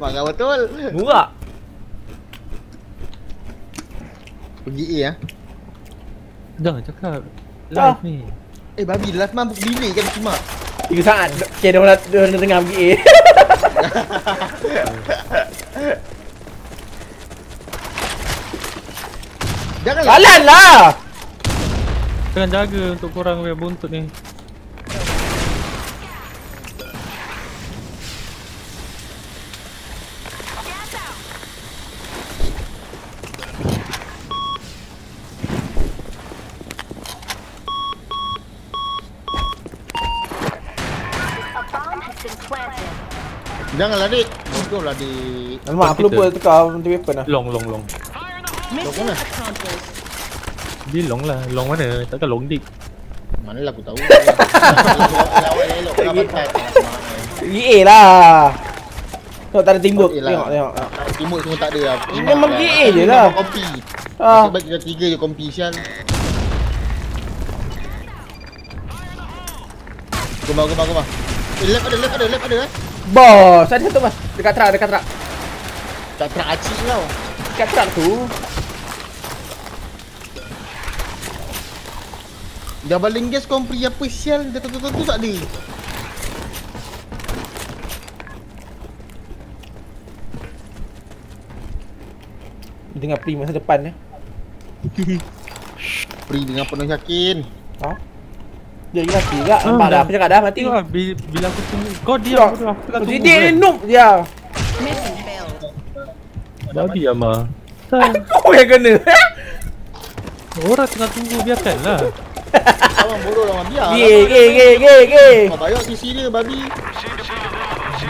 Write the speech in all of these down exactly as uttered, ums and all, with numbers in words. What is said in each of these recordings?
Maka betul. Buka. Pergi E ya. Jangan cakap live ni. Eh babi live mabuk delay kan cuma. tiga saat. Okey dah dah tengah pergi E. Jangan jalanlah. Jangan jaga untuk korang weh buntut ni. Janganlah dik. Betul lah di. Alamak aku lupa tukar weapon lah. Long long long. Long mana? Dia long lah. Long mana? Takkan long dik. Manalah aku tahu. Lawan elok dapat fight. E A lah. Tengok tak ada timbuk. Tengok tengok. Timbuk semua tak ada lah. Memang E A je lah. Kompi. Ah. Sebab kita tiga je kompi sial. Gomba gomba gomba. Left ada left ada left ada eh. Bos, ada satu mas. Dekat trak, dekat trak. Dekat trak acik tau. Dekat trak tu. Dah baling gas kompri apa sial. Dah tentu-tentu tak ada. Dengar Pri masa depan eh. Pri dengan penuh yakin. Ha? Dia lagi mati juga, nampak dah apa cakap dah, mati. Bila aku tunggu, kau diam aku dah. Kau didik ni, noob dia. Dah diam lah. Aku yang kena. Orang tengah tunggu, biarkanlah. Orang bodoh orang biar. Geh, geh, geh, geh, geh. Kau bayar T C dia, babi.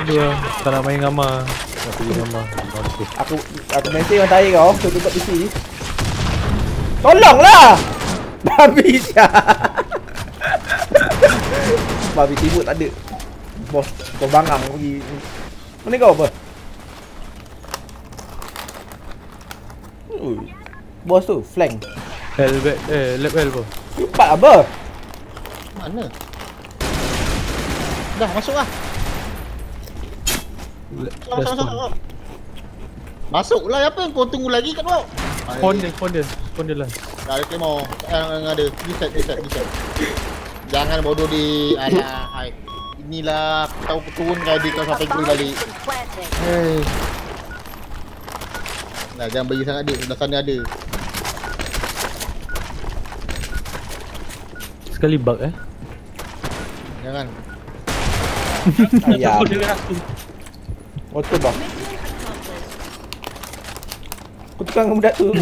Dia, tak nak main gambar. Nak pergi gambar. Aku, aku mesti orang tarik kau, kau tutup T C ni. Tolonglah! Babi siap. Babi timbuk tak ada. Bos, kau bangang pergi. Mana kau apa? Ui. Bos tu flank. L back eh left L bro. Cepat apa? Mana? Dah masuklah. Masuk, masuk, masuk. Masuklah apa yang kau tunggu lagi kat bawah? Konde, konde, konde lah. Dah ada kemo. Eh ada reset, reset, reset. Jangan bodoh di alah hai. Inilah aku tahu aku turun tadi kau sampai gol balik. Hei. Nah, jangan bagi sangat dik, sebelah sana ada. Sekali bug eh. Jangan. Ayah. Auto bug. Aku tukang budak tu.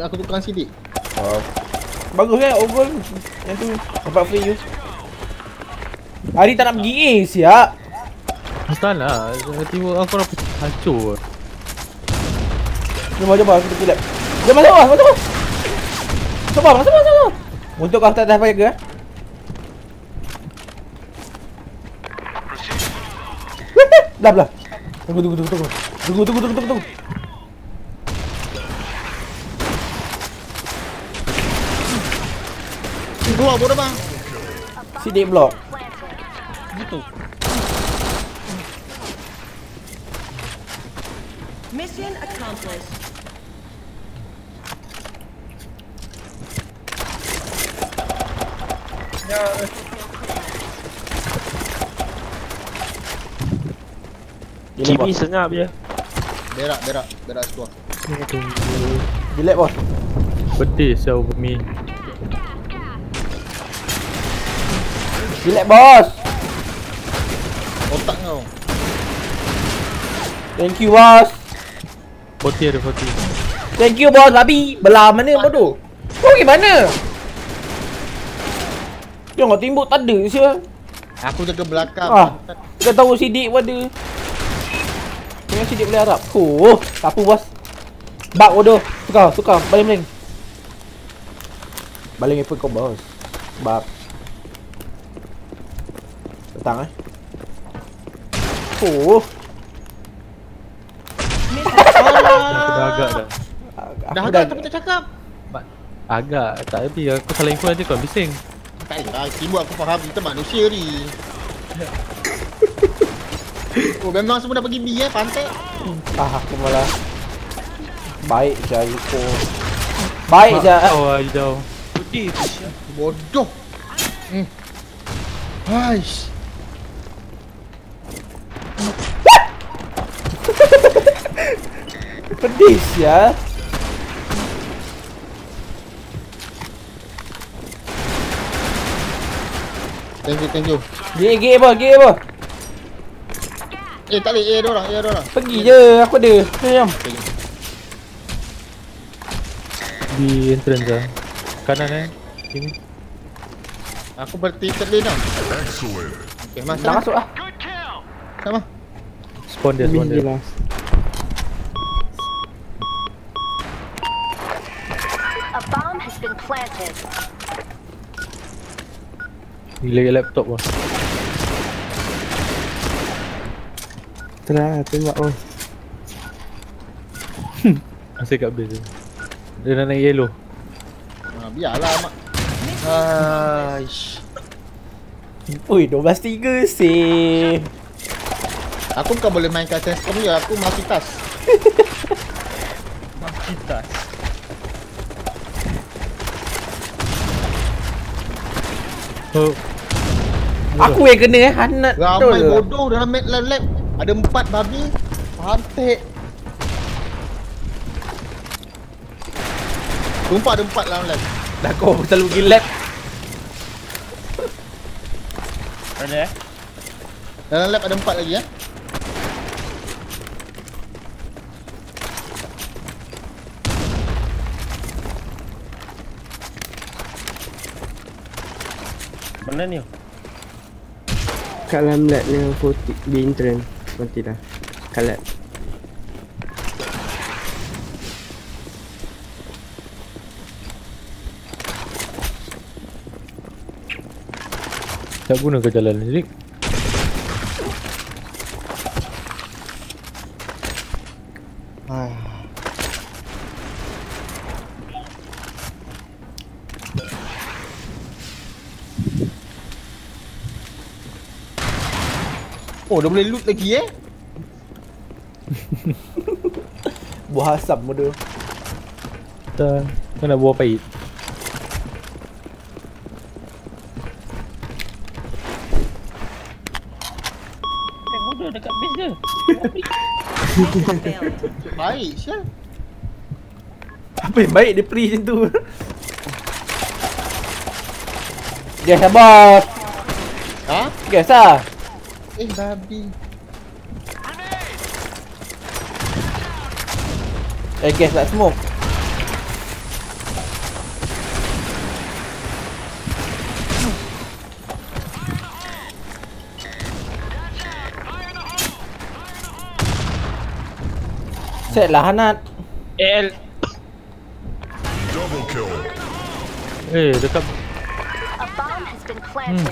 Aku tukang sidik. Oh. Bagus kan ogol yang tu dapat free you. Hari tak nak pergi A siap. Asal lah tiba aku nak hancur. Cuba cuba aku terkilap. Jom masuk ah, masuk. Cuba masuk masuk. Untuk kau tak dah payah ke? Dah belah. Tunggu tunggu tunggu tunggu. Tunggu tunggu tunggu tunggu. Blok bodoh bang. Sidik blok. Gitu. Mission accomplished. Ya. G P senyap je. Berak, berak, berak sekolah. Jelek bos. Betis saya bumi. Jelek bos. Otak kau. Thank you bos. Poti ada poti. Thank you bos. Babi belah mana bodoh. Kau pergi mana? Dia nak timbuk tak ada sia. Aku jaga belakang. Ah, kau tahu sidik pun ada. Tengok sidik boleh harap. Oh, tak apa bos. Bak bodoh. Tukar, tukar. Baling-baling. Baling apa kau bos? Bak. Tangan. Oh. Dah agak dah. Dah agak tapi tak cakap. Agak tak tapi aku salah info nanti kau bising. Tak ada. Timbuk aku faham kita manusia ni. Oh, memang semua dah pergi B eh, pantai. Ah, aku malah. Baik je aku. Baik je. Oh, hijau. Putih. Bodoh. Hmm. Hais. Pedis ya. Thank you, thank you. Gek, gek apa, gek apa? Eh, tak boleh. Eh, ada orang, eh, ada orang. Pergi je, aku ada. Diam. Di entrance lah. Kanan eh. Sini. Aku bertiket lane tau. Okay, masuk lah. Masuk lah. Sama. Spawn dia, spawn dia. Gila ke laptop lah. Terang lah, tembak lah. Masih kat base tu. Dia nak naik yellow. Haa, biarlah mak. Aish. Ui, dua belas tiga sih. Aku bukan boleh main kat atas kau punya, aku multitask. Multitask. Oh. Aku yang kena eh, hanat ramai betul bodoh dalam map lab. Ada empat babi. Pantek. Sumpah ada empat dalam lab. Dah kau selalu pergi lab. Ada eh? Dalam lab ada empat lagi eh? Mana ni? Kat dalam lab ni forty bintren. Nanti dah. Kat lab. Tak guna ke jalan ni, Rick? Ah. Oh, dah boleh loot lagi eh? Buah asam bodoh. Dah, kau nak buah pahit. Eh, bodoh dekat base dia. Baik, sial. Apa yang baik dia free macam tu? Gas lah boss. Ha? Gas lah. Eh, babi. Eh, gas tak smoke. Set lah hanat. L. Double kill. Eh, dekat. Hmm.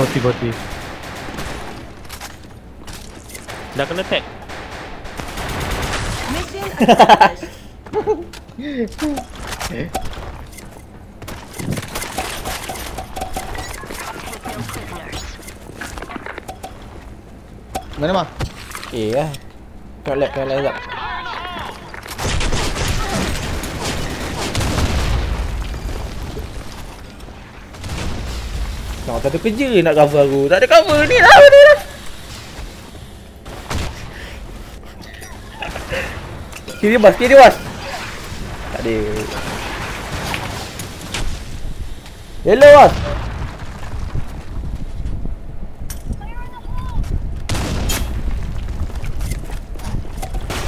Goti-goti. Dah kena tag. Eh? Mana mah? Eh lah. Kau lag, kau lag. Kau tak ada kerja nak cover aku. Tak ada cover ni lah, ni lah. Kiri bas, kiri bas. Tak ada. Yellow bas.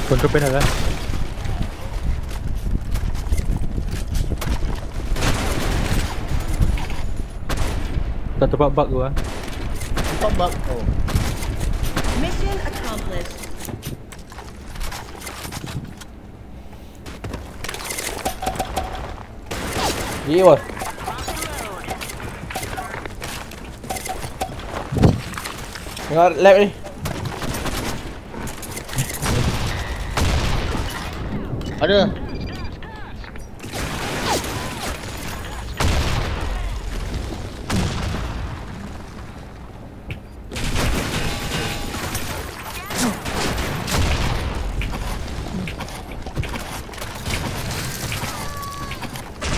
Control panel lah. Tak tempat bug tu lah. Tempat bug? Oh. Mission accomplished. Ye bos. Tengok lab ni. Ada. Hello,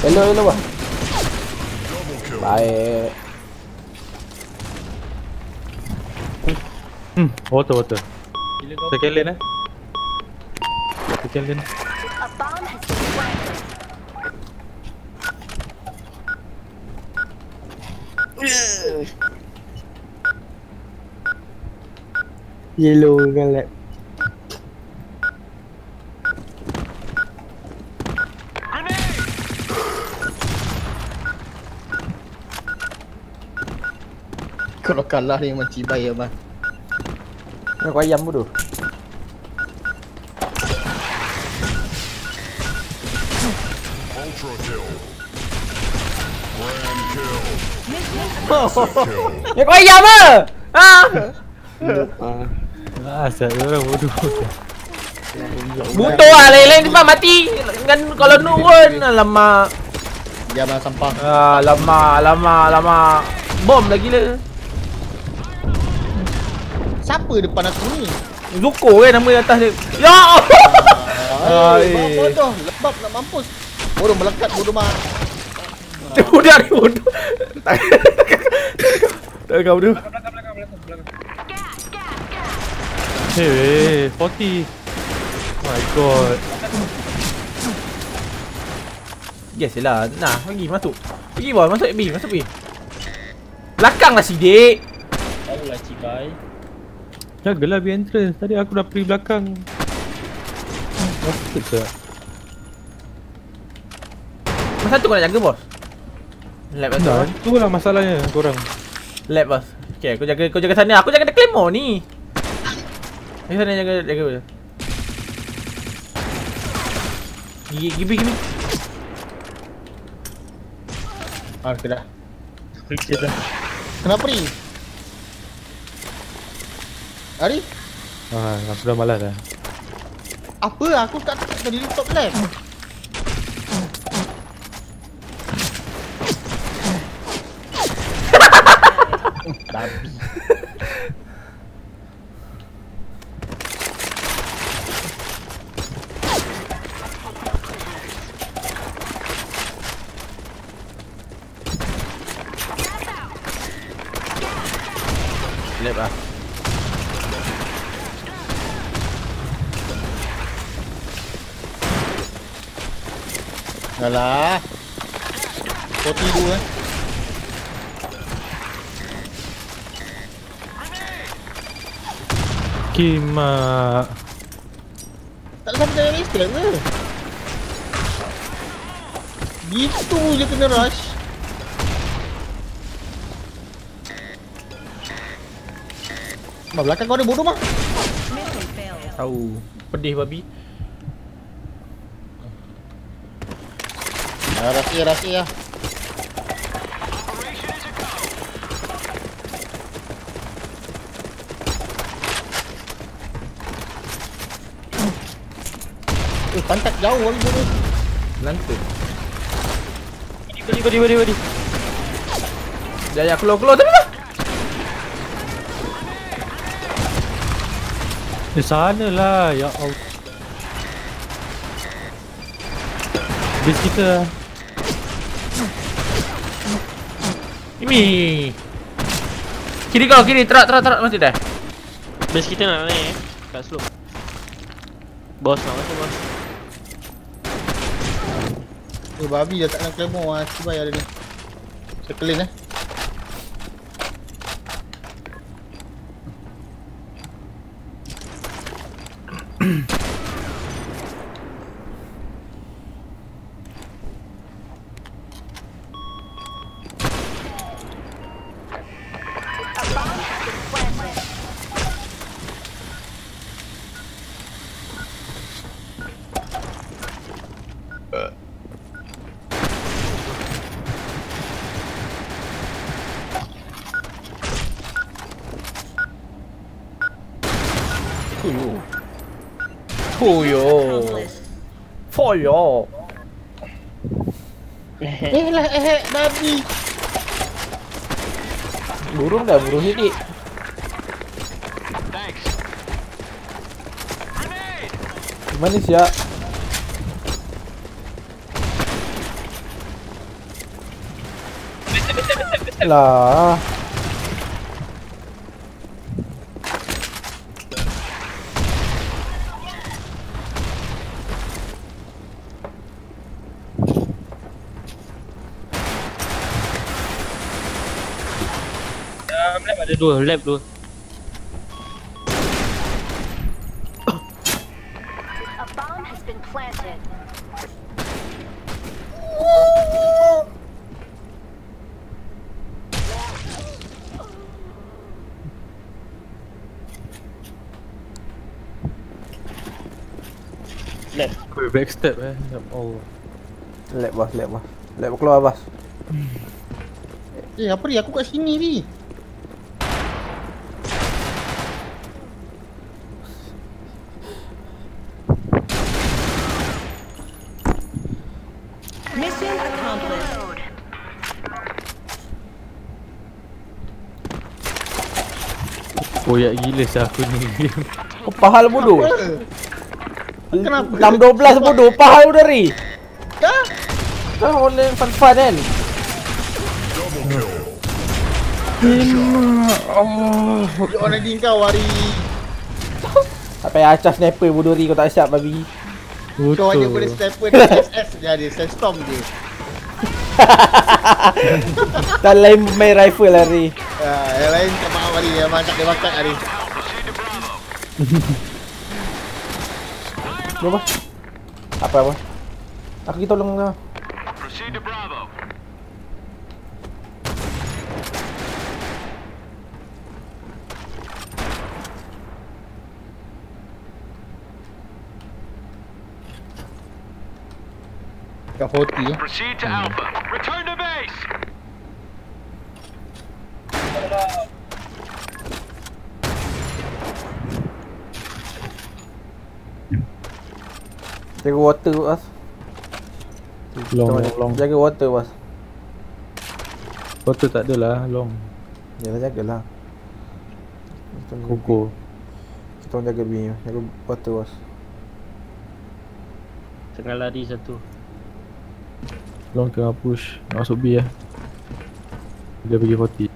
hello, Pak. Baik. Hmm, auto, auto. Sekali lane eh. Sekali lane. Yellow galak. Kalau kalah dia macam cibai abang. Nak ayam bodoh. Ultra kill. Grand kill. Nak ayam ah. Ah. Ah, saya bodoh. Butuh ah lain-lain depan mati. Kan kalau nu pun lama. Jangan sampah. Ah, lama, lama, lama. Bom lagi lah. Siapa depan aku ni? Zuko kan nama di atas dia. Ya! Hai. Bodoh, lebab nak mampus. Bodoh melekat bodoh mah. Bodoh ni bodoh. Tak. Tak kau bodoh. Belakang belakang belakang belakang. Hey, forty. Oh my god. Yes lah. Nah, pergi masuk. Pergi boy, masuk B, masuk B. Belakanglah sidik. Barulah cibai. Jagalah B entrance, tadi aku dah pergi belakang. Masuk tak? Masa tu kau nak jaga bos? Lab tak nah, tu? Itulah masalahnya korang. Lab bos. Okay, aku jaga, kau jaga sana, aku jaga Claymore ni. Jaga sana, jaga, jaga bos. Gigi, gibi, gibi. Ah, kena. Kena. Kenapa ni? Ari? Ah, aku dah malas dah. Apa? Aku tak tekan di top left. Babi. Lep ah. Alah. Kau tidur eh. Kimak. Tak sampai dengan Islam ke? Gitu je kena rush. Bah, belakang kau ada bodoh mah. Tahu. Pedih babi. Rasi, rasi ya. Eh, pantat jauh lagi tu. Lantai. Beri, beri, beri, beri. Jaya, keluar, keluar, tapi lah. Di sana lah, ya Allah. Bis kita. Ini. Kiri kau, kiri. Terak, terak, terak. Masih dah. Base kita nak naik eh. Kat slope. Bos nak masuk, bos. Eh, babi dah tak nak Claymore lah. Cibai ada ni. Sekelin eh. Puyo. Feuer! Eh lah, eh, babi! Burung dah, burung ini. Gimana sih ya? Lah. Lab ada dua, lab dua. Lab. Gue backstep eh. Oh. Lab bas, lab bas. Lab keluar bas. Eh, apa dia aku kat sini ni? Koyak gila sah aku ni. Oh, pahal bodoh. Kenapa? enam dua belas bodoh, pahal bodoh ri. Dah. Dah online fun-fun kan. Inna Allah. Dia orang ni kau hari. Tak payah acas sniper bodoh ri, kau tak siap babi. Kau hanya boleh sniper dengan S S je ada, sandstorm je. Tak lain main rifle lah ri. Ah, yang lain tak maaf hari, yang makan dia makan hari. Apa? Apa apa? Aku kita tolong lah. Proceed to Bravo. Dah forty. Proceed to Alpha. Return to base. Jaga water bas. Long, long. Jaga water bas. Water tak adalah long. Jangan jagalah. Koko. Kita jaga B, jaga water bas. Tengah lari satu. Long tengah push. Nak masuk B eh. Dia pergi forty.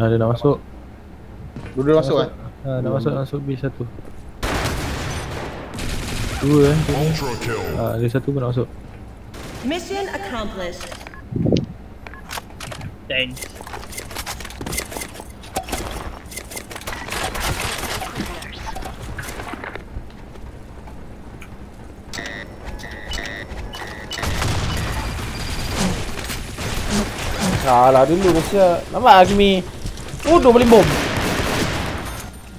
Ha, dia nak masuk. Dua-dua masuk kan? Ha, nak masuk, nak masuk B satu. Dua kan? Ha, dia satu pun nak masuk. Mission accomplished. Thanks. Salah dulu maksudnya. Nampak Akmi? Oh, dua beli bom.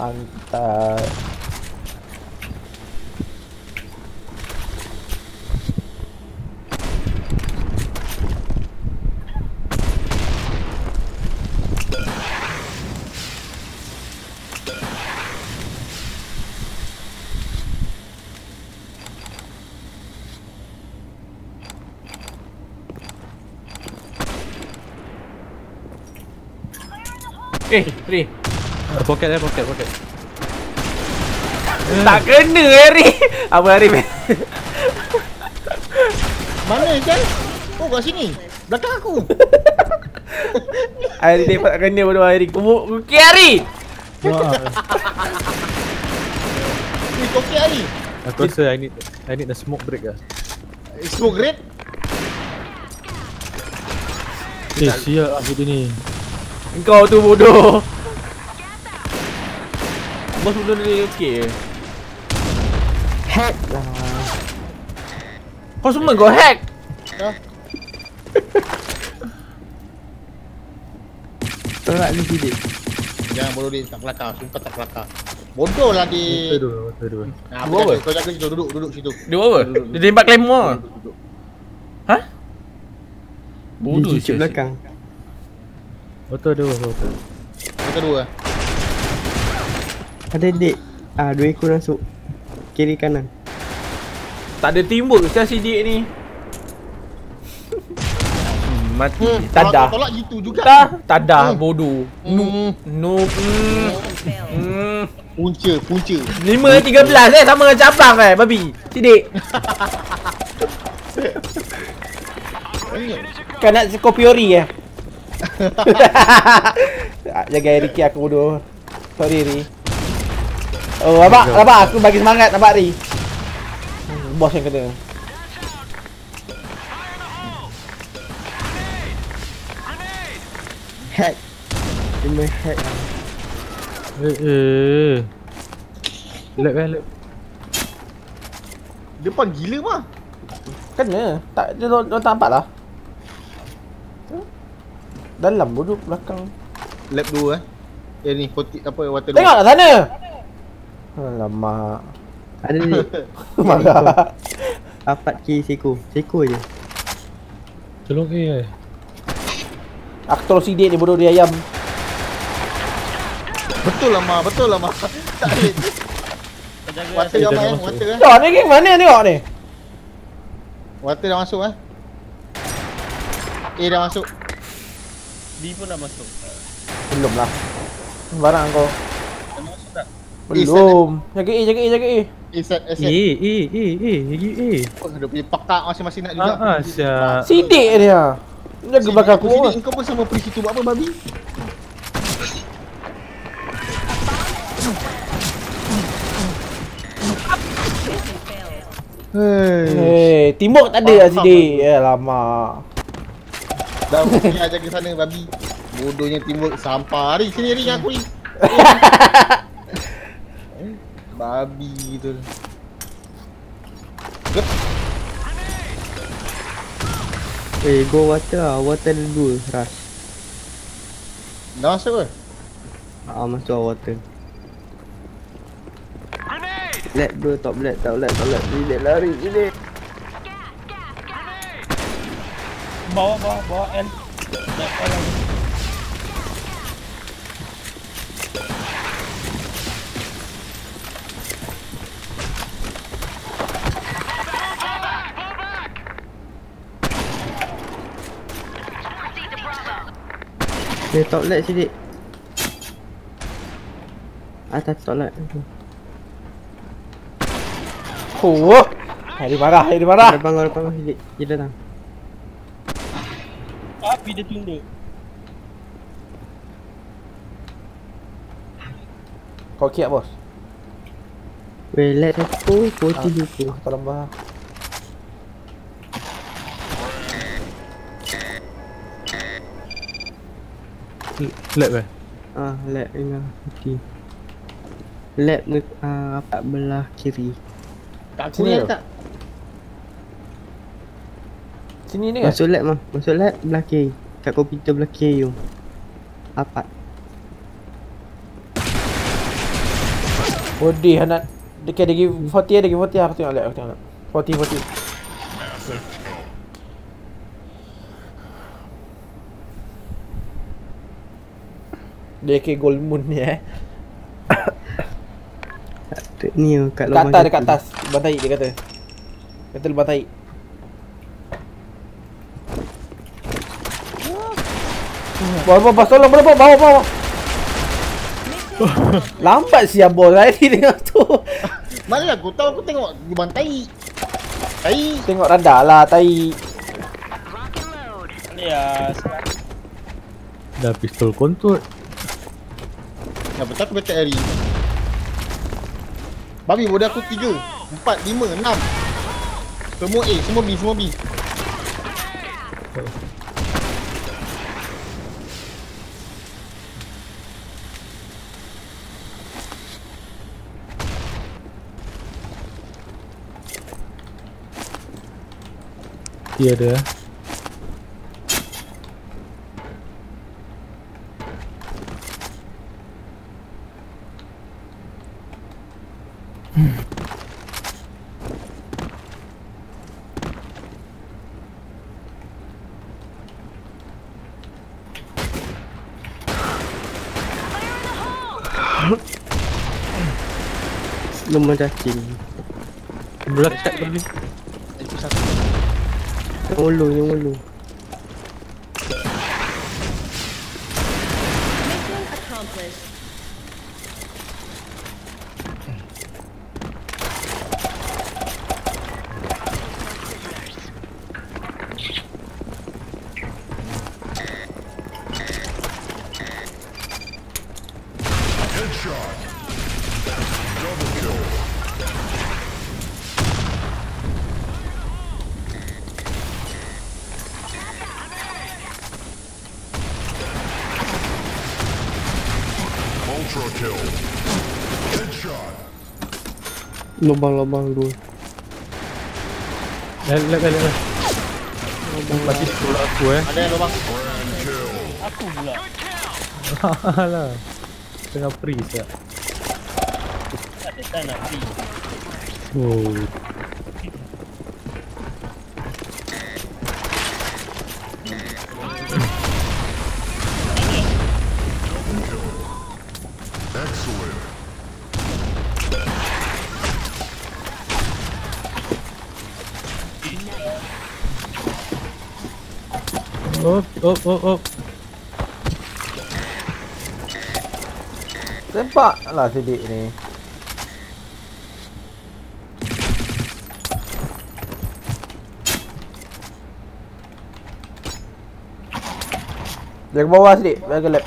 Hantar. Eh, Ri. Poket eh, poket, poket. Tak kena eh, Ri. Apa Ri? Mana kan? Oh, kat sini. Belakang aku. Ari dapat kena bodoh Ari. Okey Ari. Wah. Ni okey Ari. Aku rasa I need I need the smoke break ah. Smoke break? Eh, sial aku ni. Engkau tu bodoh. Bos bodoh ni okey je. Hack lah. Kau semua kau hack. Dah. Tolak ni sidik. Jangan bodoh dia tak kelakar. Sumpah tak kelakar. Bodoh lah dia. Betul dulu. Nah, apa? Kau jaga situ, duduk, duduk situ. Dia buat apa? Dia tembak claymore. Ha? Bodoh je belakang. Motor dua, motor. Motor dua. Ada dek. Ah, dua ekor masuk. Kiri kanan. Tak ada timbul saya sidik ni. Hmm, mati. Hmm, tadah. Tolak gitu juga. Tadah, tadah hmm. bodoh. Hmm. No. Hmm. Hmm. Punca, punca. lima tiga belas eh sama dengan cabang eh babi. Sidik. Kau nak kopiori eh. Jaga Ricky aku bodoh. Sorry Ri. Oh, abang, abang aku bagi semangat abang Ri. Bos yang kena. Hack. Ini hack. Eh eh. Lep eh lep. Depan gila mah. Kena. Tak dia orang tak nampak lah. Dalam bodoh belakang. Lep dua eh. Eh ni forty apa water. Tengoklah sana. Alamak. Ada ni. Marah. Dapat key seko. Seko je. Tolong eh. Aktor sidik ni bodoh dia ayam. Betul lah ma, betul lah ma. Tak boleh. Water dah main, water eh. Dah ni geng mana tengok ni? Water dah masuk eh. A dah masuk. B pun dah masuk. Belum lah. Barang kau. Dah masuk tak? Belum. Jaga A, jaga A, jaga A. A set, A set. A, A, A, A, jaga A. Oh, dia punya pakak masing-masing nak juga. Ah, siap. Sidik dia. Jaga belakang aku. Sidik kau pun sama pergi situ buat apa babi? Hei. Hei, timbuk tak ada lah sidik. Alamak. Dah pergi ajar ke sana babi. Bodohnya timbuk sampah. Hari sini hari aku ni. Babi gitu. Eh, go water, water dulu, rush. Dah masuk ke? Haa, masuk water. Black bro, top black, top black, top black. Ini lari, ini. Bawa, bawa, bawa L. Black L lagi. Dia top light sedikit. Atas top light. Oh, hari marah, hari marah. Dia bangun, dia bangun sedikit. Dia datang. Api dia tunduk. Kau kiap bos. Weh, light aku, forty aku. Aku tambah. Lab eh? Ah, lab ni lah. Okay. Lab ni uh, rapat belah kiri. Tak sini tak? Sini ni kan? Masuk lab mah. Masuk lab belah kiri. Kat komputer belah kiri tu. Rapat. Bodih anak. Dia kira dia give forty, dia give forty. Aku tengok lab, aku tengok lab. forty, forty. Dia ke Gold Moon ni eh. Tak ni kat lubang. Kata dekat atas, bantai dia kata. Kata lubang tai. Bawa bawa tolong bawa bawa bawa. Lambat siap bola ni tengok tu. Mana aku tahu aku tengok lubang tai. Tai tengok radar lah tai. Ya. Dah pistol kontut. Dah betul aku betul hari. Babi bodoh aku tiga, empat, lima, enam. Semua A, semua B, semua B. Dia ada. Lumba cacing. Belah kat tadi. Itu satu. Ulu, yang ulu. Mission accomplished. Lubang-lubang dulu. Lep, lep, lep, lep. Pasti sekolah aku eh. Ada yang lubang. Aku pula. Alah. Tengah freeze tak? Tak ada tak nak freeze. Oh. Op, op, op, op. Sempaklah sedik ni. Dia ke bawah sedik, dia ke lap.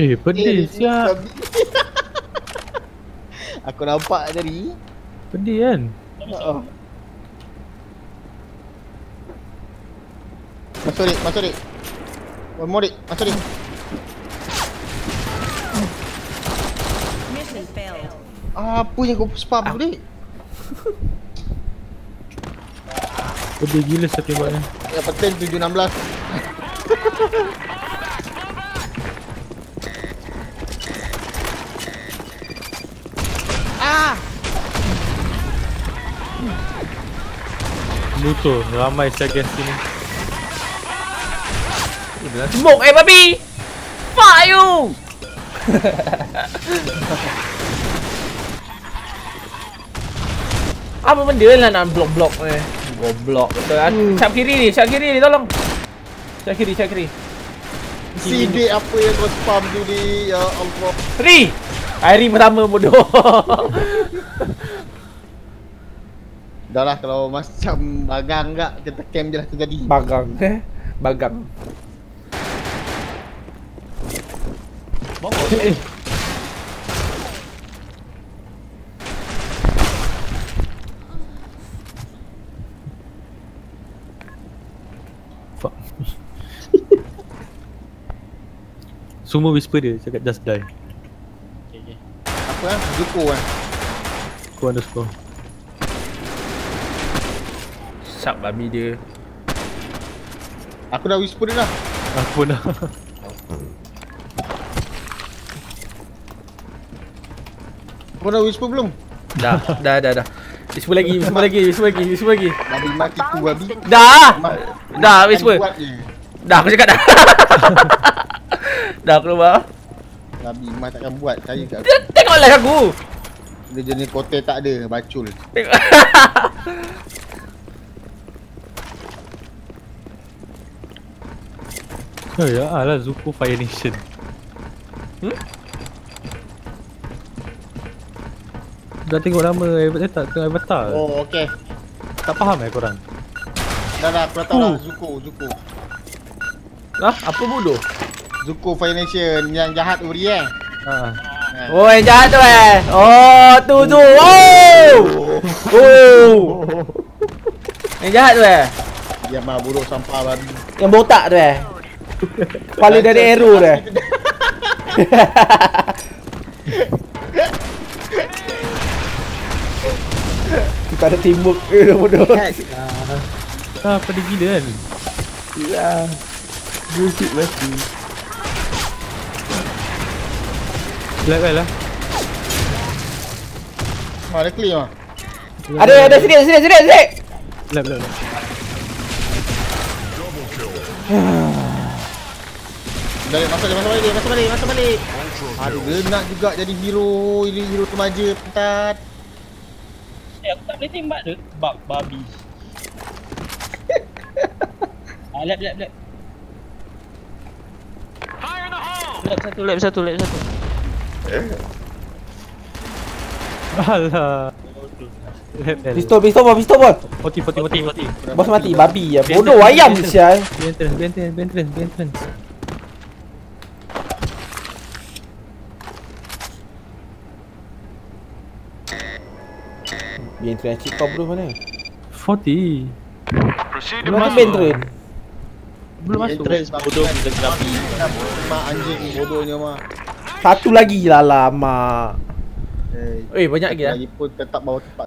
Eh, pedih siap. Aku nampak tadi. Pedih kan? Oh. Masuk dik, masuk dik. One more dik, masuk dik. Apa yang kau spam tu dik? Pedih gila setembaknya. Ya petin tujuh enam belas. Ah! Musuh ramai saya guys sini. Smoke eh babi. Fuck you. Apa benda lah nak blok-blok ni. Goblok betul ah. Cap kiri ni, cap kiri ni tolong. Cap kiri, cap kiri. Si dia apa yang kau spam tu ni ya Allah. Ri. Airi pertama bodoh. Dah lah kalau macam bagang tak kita camp je lah terjadi. Bagang eh. Bagang. Eh. Fuck. Semua whisper dia cakap just die. Okey okey. Apa ah? Zuko ah. Aku underscore. Sap babi dia. Aku dah whisper dia dah. Aku dah. Kau dah whisper belum? Dah, dah, dah, dah. Whisper lagi, whisper lagi, whisper lagi, whisper lagi. Babi mati tu babi. Dah. Dah whisper. Dah aku cakap dah. Dah keluar. Babi mati takkan buat. Saya kat aku. Tengok live aku. Dia jenis kote tak ada, bacul. Tengok. Oh ya, alah Zuko Fire Nation. Hmm? Dah tengok nama saya tak tengok avatar. Oh okey. Tak faham eh korang. Dah dah aku dah tahu lah. Zuko, Zuko. Hah? Apa bodoh? Zuko Fire Nation yang jahat Uri eh. Ha. Oh yang jahat tu eh. Oh tu tu. Oh. Oh. Yang jahat tu eh. Dia mah bodoh sampah babi. Yang botak tu eh. Kepala dari arrow tu eh. Tak ada timbuk ke eh, bodoh. Ah, apa dia gila kan? Yalah. Bullshit mati. Black lah. Mana clear ah? Ada ada sedikit sedikit sedikit sedikit. Lap lap. Balik masuk balik masuk balik masuk balik masuk balik. Aduh, nak juga jadi hero, hero remaja pentat. aku tak boleh tembak tu. Bab, babi. Ah, lap, lap, lap. Lap satu, lap satu, lap satu. Alah. Pistol, pistol bom, pistol bom. Poti, poti, poti, poti. Bos mati, babi lah. Bodoh ayam sial. Bentrance, bentrance, bentrance, bentrance. Bentrance cik kau bro mana? forty. Belum ada bentrance. Belum masuk. Bentrance bodoh bila kerapi. Mak anjing bodohnya mak. Satu lagi lah lah mak. Eh banyak lagi lah. Lagipun tetap bawa tempat.